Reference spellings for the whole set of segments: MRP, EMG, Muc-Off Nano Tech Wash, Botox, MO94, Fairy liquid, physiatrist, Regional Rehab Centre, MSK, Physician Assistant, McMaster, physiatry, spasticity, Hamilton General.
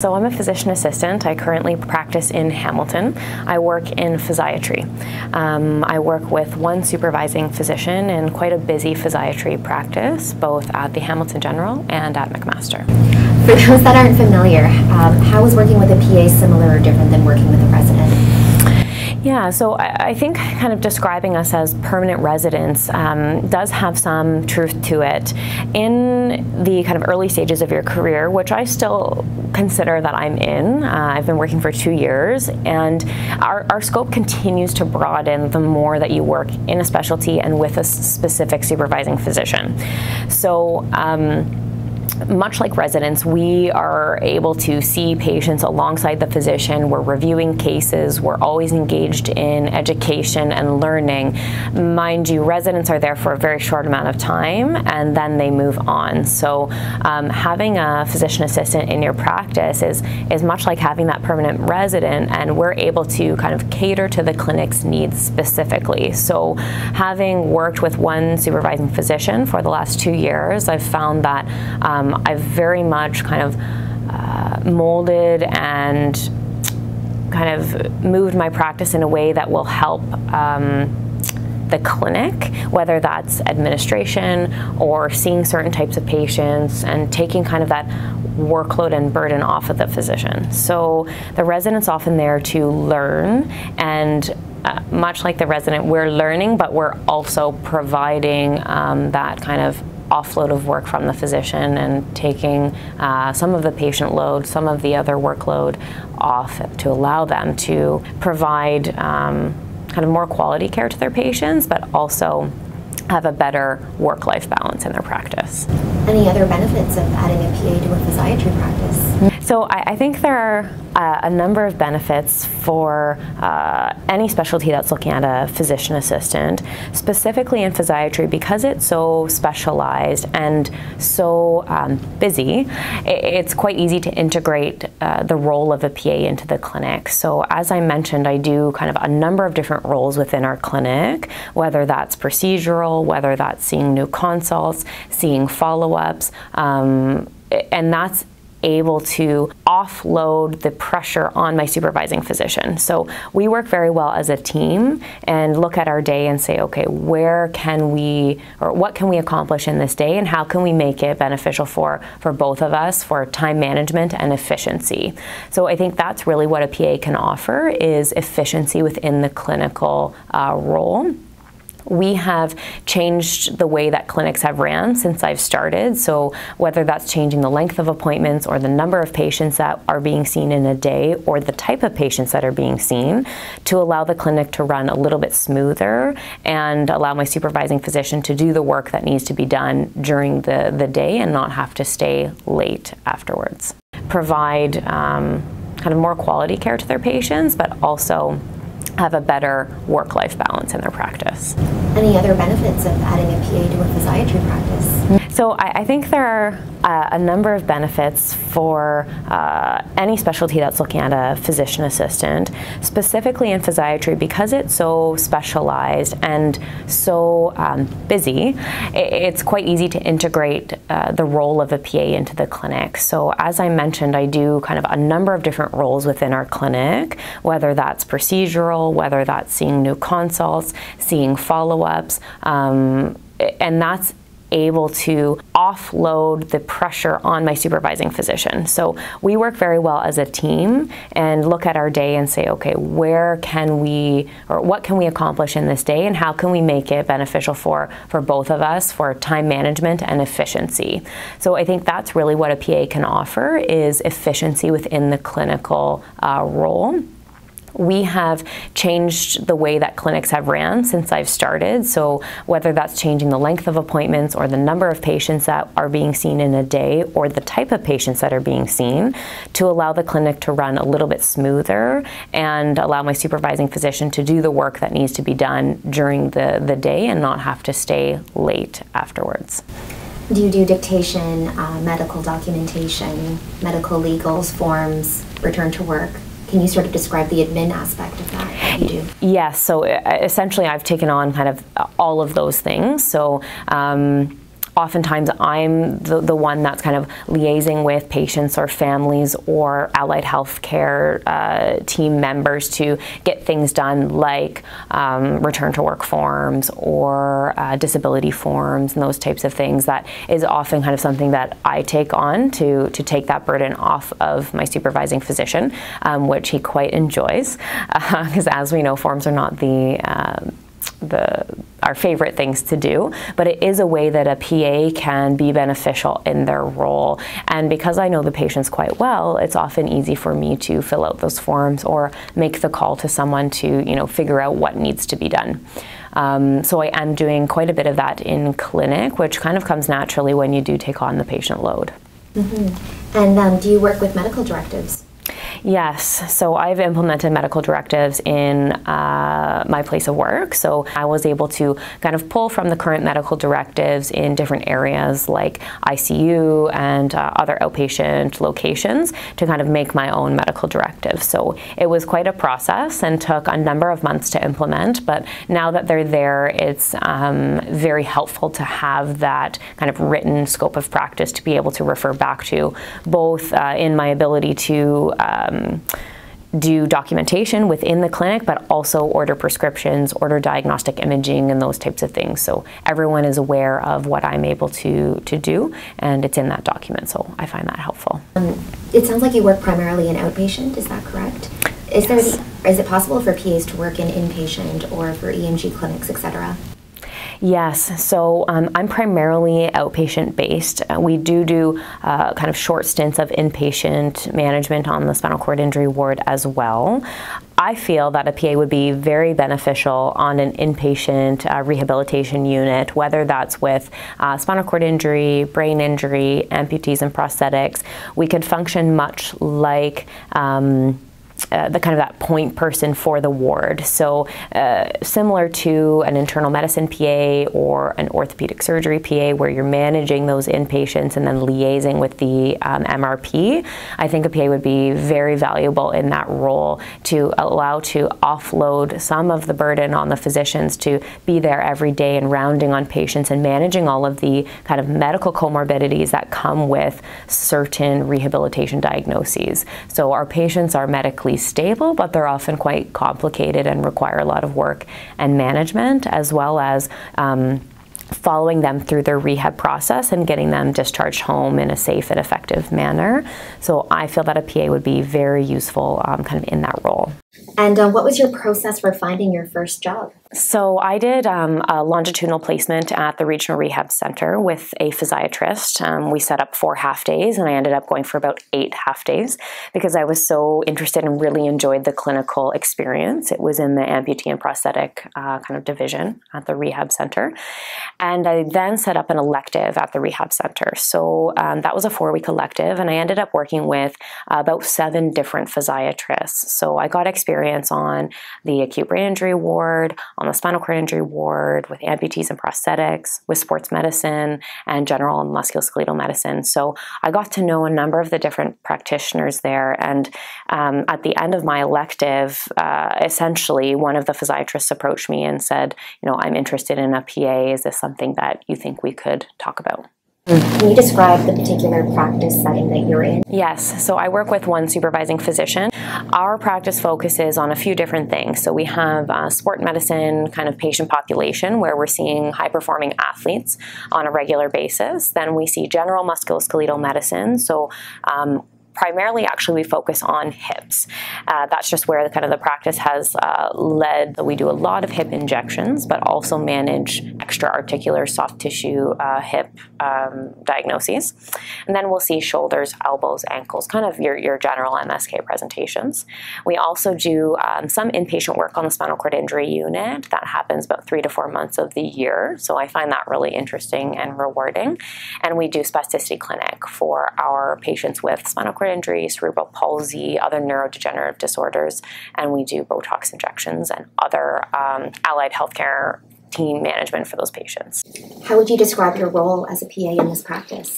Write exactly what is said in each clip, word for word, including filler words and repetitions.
So I'm a physician assistant. I currently practice in Hamilton. I work in physiatry. Um, I work with one supervising physician in quite a busy physiatry practice, both at the Hamilton General and at McMaster. For those that aren't familiar, um, how is working with a P A similar or different than working with a resident? Yeah, so I, I think kind of describing us as permanent residents um, does have some truth to it. In the kind of early stages of your career, which I still consider that I'm in, uh, I've been working for two years, and our, our scope continues to broaden the more that you work in a specialty and with a specific supervising physician. So, um, much like residents, we are able to see patients alongside the physician. We're reviewing cases. We're always engaged in education and learning. Mind you, residents are there for a very short amount of time and then they move on. So um, having a physician assistant in your practice is, is much like having that permanent resident, and we're able to kind of cater to the clinic's needs specifically. So having worked with one supervising physician for the last two years, I've found that um, I've very much kind of uh, molded and kind of moved my practice in a way that will help um, the clinic, whether that's administration or seeing certain types of patients and taking kind of that workload and burden off of the physician. So the resident's often there to learn, and uh, much like the resident, we're learning, but we're also providing um, that kind of offload of work from the physician and taking uh, some of the patient load, some of the other workload off to allow them to provide um, kind of more quality care to their patients, but also have a better work-life balance in their practice. Any other benefits of adding a P A to a physiatry practice? So I, I think there are uh, a number of benefits for uh, any specialty that's looking at a physician assistant, specifically in physiatry, because it's so specialized and so um, busy. It, it's quite easy to integrate uh, the role of a P A into the clinic. So as I mentioned, I do kind of a number of different roles within our clinic, whether that's procedural, whether that's seeing new consults, seeing follow-ups, um, and that's able to offload the pressure on my supervising physician. So we work very well as a team and look at our day and say, okay, where can we, or what can we accomplish in this day, and how can we make it beneficial for, for both of us, for time management and efficiency. So I think that's really what a P A can offer, is efficiency within the clinical uh, role. We have changed the way that clinics have ran since I've started. So whether that's changing the length of appointments or the number of patients that are being seen in a day or the type of patients that are being seen, to allow the clinic to run a little bit smoother and allow my supervising physician to do the work that needs to be done during the, the day and not have to stay late afterwards. Provide um, kind of more quality care to their patients, but also have a better work-life balance in their practice. Any other benefits of adding a P A to a physiatry practice? So I, I think there are uh, a number of benefits for uh, any specialty that's looking at a physician assistant, specifically in physiatry, because it's so specialized and so um, busy. It, it's quite easy to integrate uh, the role of a P A into the clinic. So as I mentioned, I do kind of a number of different roles within our clinic, whether that's procedural, whether that's seeing new consults, seeing follow-ups, um, and that's able to offload the pressure on my supervising physician. So we work very well as a team and look at our day and say, okay, where can we, or what can we accomplish in this day, and how can we make it beneficial for, for both of us, for time management and efficiency. So I think that's really what a P A can offer, is efficiency within the clinical uh, role. We have changed the way that clinics have ran since I've started. So whether that's changing the length of appointments or the number of patients that are being seen in a day or the type of patients that are being seen, to allow the clinic to run a little bit smoother and allow my supervising physician to do the work that needs to be done during the, the day and not have to stay late afterwards. Do you do dictation, uh, medical documentation, medical legals, forms, return to work? Can you sort of describe the admin aspect of that, that you do? Yes, yeah, so essentially I've taken on kind of all of those things. So um, oftentimes I'm the, the one that's kind of liaising with patients or families or allied health care uh, team members to get things done, like um, return to work forms or uh, disability forms and those types of things. That is often kind of something that I take on to, to take that burden off of my supervising physician, um, which he quite enjoys, because uh, as we know, forms are not the um, the our favorite things to do, but it is a way that a P A can be beneficial in their role. And because I know the patients quite well, it's often easy for me to fill out those forms or make the call to someone to, you know, figure out what needs to be done. Um, so I am doing quite a bit of that in clinic, which kind of comes naturally when you do take on the patient load. Mm-hmm. And um, do you work with medical directives? Yes, so I've implemented medical directives in uh, my place of work. So I was able to kind of pull from the current medical directives in different areas like I C U and uh, other outpatient locations to kind of make my own medical directives. So it was quite a process and took a number of months to implement, but now that they're there, it's um, very helpful to have that kind of written scope of practice to be able to refer back to, both uh, in my ability to Um, do documentation within the clinic, but also order prescriptions, order diagnostic imaging, and those types of things. So everyone is aware of what I'm able to, to do, and it's in that document, so I find that helpful. Um, it sounds like you work primarily in outpatient, is that correct? Is, yes. there any, is it possible for P As to work in inpatient or for E M G clinics, et cetera? Yes, so um, I'm primarily outpatient based. We do do uh, kind of short stints of inpatient management on the spinal cord injury ward as well. I feel that a P A would be very beneficial on an inpatient uh, rehabilitation unit, whether that's with uh, spinal cord injury, brain injury, amputees and prosthetics. We could function much like um, Uh, the kind of that point person for the ward. So uh, similar to an internal medicine P A or an orthopedic surgery P A, where you're managing those inpatients and then liaising with the um, M R P, I think a P A would be very valuable in that role to allow to offload some of the burden on the physicians to be there every day and rounding on patients and managing all of the kind of medical comorbidities that come with certain rehabilitation diagnoses. So our patients are medically stable, but they're often quite complicated and require a lot of work and management, as well as um, following them through their rehab process and getting them discharged home in a safe and effective manner. So I feel that a P A would be very useful um, kind of in that role. And uh, what was your process for finding your first job? So I did um, a longitudinal placement at the Regional Rehab Centre with a physiatrist. Um, we set up four half days, and I ended up going for about eight half days because I was so interested and really enjoyed the clinical experience. It was in the amputee and prosthetic uh, kind of division at the rehab centre. And I then set up an elective at the rehab centre. So um, that was a four-week elective, and I ended up working with uh, about seven different physiatrists. So I got experience on the acute brain injury ward, on the spinal cord injury ward, with amputees and prosthetics, with sports medicine, and general and musculoskeletal medicine. So I got to know a number of the different practitioners there, and um, at the end of my elective, uh, essentially one of the physiatrists approached me and said, you know, I'm interested in a P A, is this something that you think we could talk about? Can you describe the particular practice setting that you're in? Yes, so I work with one supervising physician. Our practice focuses on a few different things. So we have uh, sport medicine kind of patient population where we're seeing high-performing athletes on a regular basis. Then we see general musculoskeletal medicine. So um, primarily, actually, we focus on hips. Uh, that's just where the kind of the practice has uh, led. We do a lot of hip injections, but also manage extra-articular soft tissue uh, hip um, diagnoses. And then we'll see shoulders, elbows, ankles, kind of your, your general M S K presentations. We also do um, some inpatient work on the spinal cord injury unit. That happens about three to four months of the year. So I find that really interesting and rewarding. And we do spasticity clinic for our patients with spinal cord injury, cerebral palsy, other neurodegenerative disorders, and we do Botox injections and other um, allied healthcare team management for those patients. How would you describe your role as a P A in this practice?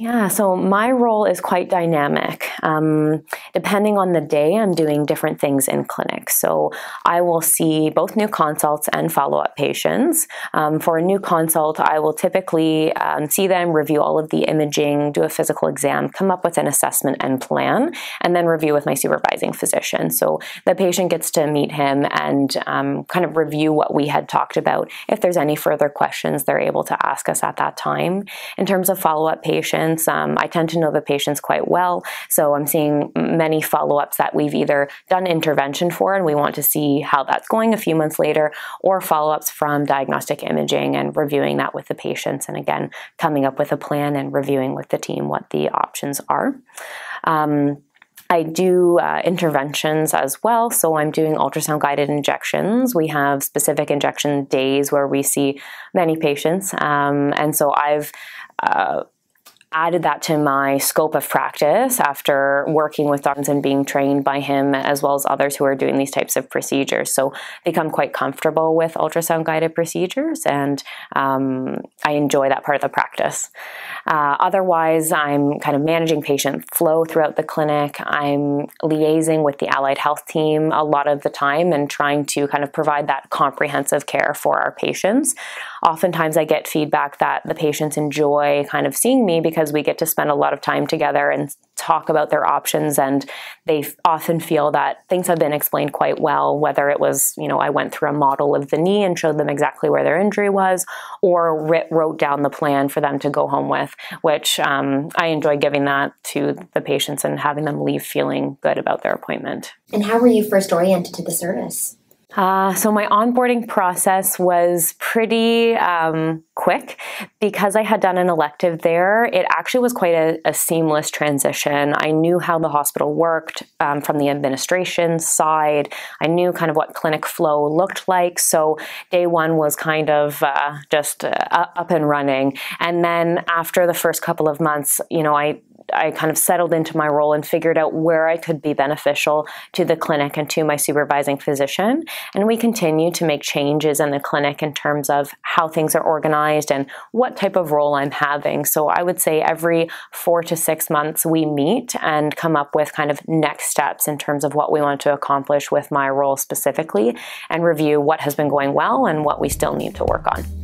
Yeah, so my role is quite dynamic. Um, depending on the day, I'm doing different things in clinic. So I will see both new consults and follow-up patients. Um, for a new consult, I will typically um, see them, review all of the imaging, do a physical exam, come up with an assessment and plan, and then review with my supervising physician. So the patient gets to meet him and um, kind of review what we had talked about. If there's any further questions, they're able to ask us at that time. In terms of follow-up patients, Um, I tend to know the patients quite well, so I'm seeing many follow-ups that we've either done intervention for and we want to see how that's going a few months later, or follow-ups from diagnostic imaging and reviewing that with the patients, and again, coming up with a plan and reviewing with the team what the options are. Um, I do uh, interventions as well, so I'm doing ultrasound-guided injections. We have specific injection days where we see many patients, um, and so I've uh, added that to my scope of practice after working with doctors and being trained by him, as well as others who are doing these types of procedures. So become quite comfortable with ultrasound guided procedures, and um, I enjoy that part of the practice. Uh, otherwise, I'm kind of managing patient flow throughout the clinic. I'm liaising with the allied health team a lot of the time and trying to kind of provide that comprehensive care for our patients. Oftentimes I get feedback that the patients enjoy kind of seeing me because we get to spend a lot of time together and talk about their options, and they often feel that things have been explained quite well, whether it was, you know, I went through a model of the knee and showed them exactly where their injury was, or wrote down the plan for them to go home with, which um, I enjoy giving that to the patients and having them leave feeling good about their appointment. And how were you first oriented to the service? Uh, so my onboarding process was pretty um, quick. Because I had done an elective there, it actually was quite a, a seamless transition. I knew how the hospital worked um, from the administration side. I knew kind of what clinic flow looked like. So day one was kind of uh, just uh, up and running. And then after the first couple of months, you know, I I kind of settled into my role and figured out where I could be beneficial to the clinic and to my supervising physician. And we continue to make changes in the clinic in terms of how things are organized and what type of role I'm having. So I would say every four to six months we meet and come up with kind of next steps in terms of what we want to accomplish with my role specifically, and review what has been going well and what we still need to work on.